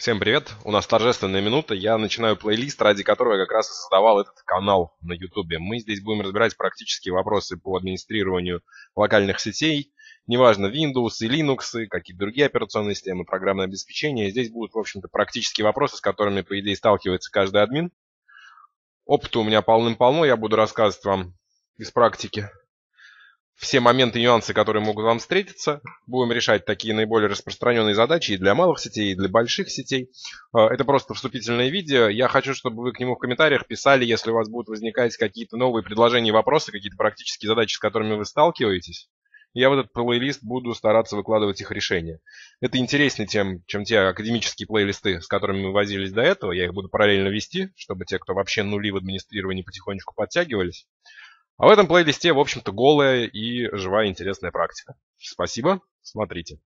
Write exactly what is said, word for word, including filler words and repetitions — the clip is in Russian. Всем привет, у нас торжественная минута, я начинаю плейлист, ради которого я как раз и создавал этот канал на ютубе. Мы здесь будем разбирать практические вопросы по администрированию локальных сетей, неважно Windows и Linux, и какие-то другие операционные системы, программное обеспечение. Здесь будут, в общем-то, практические вопросы, с которыми, по идее, сталкивается каждый админ. Опыта у меня полным-полно, я буду рассказывать вам из практики все моменты и нюансы, которые могут вам встретиться. Будем решать такие наиболее распространенные задачи и для малых сетей, и для больших сетей. Это просто вступительное видео. Я хочу, чтобы вы к нему в комментариях писали, если у вас будут возникать какие-то новые предложения, вопросы, какие-то практические задачи, с которыми вы сталкиваетесь. Я в этот плейлист буду стараться выкладывать их решения. Это интереснее, тем, чем те академические плейлисты, с которыми мы возились до этого. Я их буду параллельно вести, чтобы те, кто вообще нули в администрировании, потихонечку подтягивались. А в этом плейлисте, в общем-то, голая и живая интересная практика. Спасибо, смотрите.